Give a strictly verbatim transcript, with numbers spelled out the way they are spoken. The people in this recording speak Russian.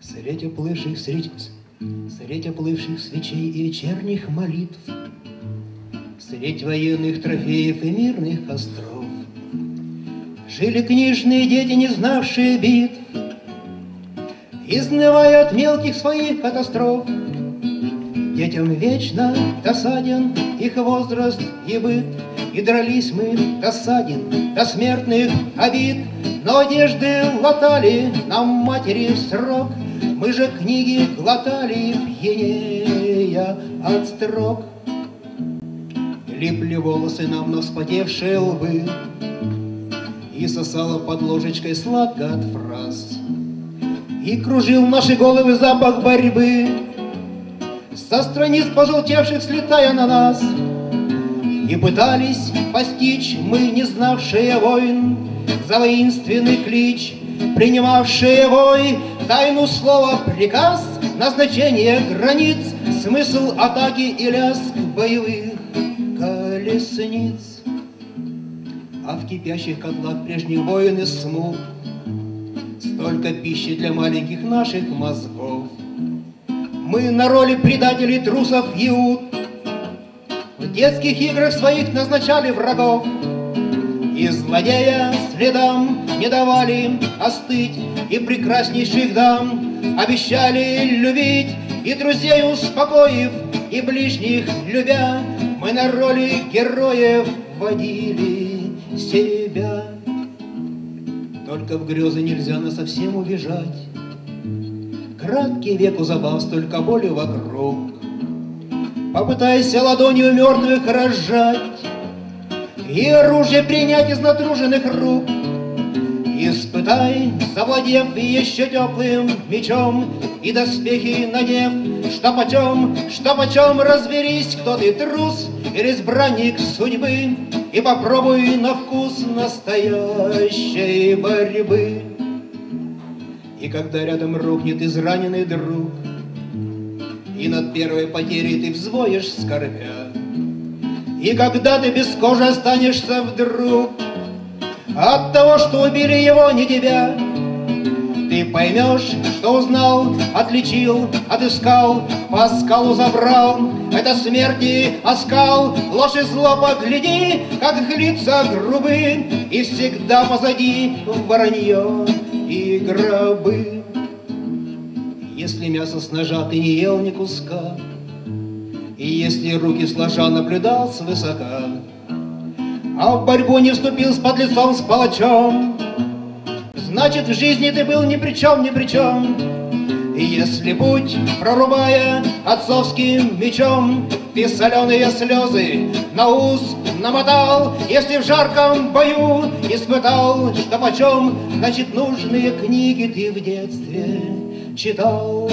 Средь оплывших, средь, средь оплывших свечей и вечерних молитв, средь военных трофеев и мирных костров, жили книжные дети, не знавшие битв, изнывая от мелких своих катастроф. Детям вечно досаден их возраст и быт, и дрались мы досаден до смертных обид, но одежды латали нам матери в срок, мы же книги глотали, пьянея от строк. Липли волосы нам на вспотевшие лбы, и сосала под ложечкой сладко от фраз, и кружил наши головы запах борьбы, со страниц пожелтевших слетая на нас. И пытались постичь мы, не знавшие войн, за воинственный клич принимавшие вой, тайну слова приказ, назначение границ, смысл атаки и лязг боевых колесниц. А в кипящих котлах прежних войн и смут столько пищи для маленьких наших мозгов. Мы на роли предателей, трусов и ут в детских играх своих назначали врагов, и злодея следам не давали остыть, и прекраснейших дам обещали любить, и друзей успокоив, и ближних любя, мы на роли героев водили себя. Только в грезы нельзя нас совсем убежать, краткий веку забав, столько боли вокруг. Попытайся ладонью мертвых разжать и оружие принять из натруженных рук. Испытай, завладев еще теплым мечом, и доспехи надев, что почем, что почем, разберись, кто ты, трус или избранник судьбы, и попробуй на вкус настоящей борьбы. И когда рядом рухнет израненный друг, и над первой потерей ты взвоешь скорбя, и когда ты без кожи останешься вдруг от того, что убили его, не тебя, ты поймешь, что узнал, отличил, отыскал, по скалу забрал, это смерти оскал, ложь и зло, погляди, как их лица грубы, и всегда позади воронье и гробы. Если мясо с ножа ты не ел ни куска, и если руки сложа наблюдал свысока, а в борьбу не вступил с подлецом, с палачом, значит, в жизни ты был ни при чем, ни при чем. И если путь, прорубая отцовским мечом, ты соленые слезы на ус намотал, если в жарком бою испытал, что почем, значит, нужные книги ты в детстве читал.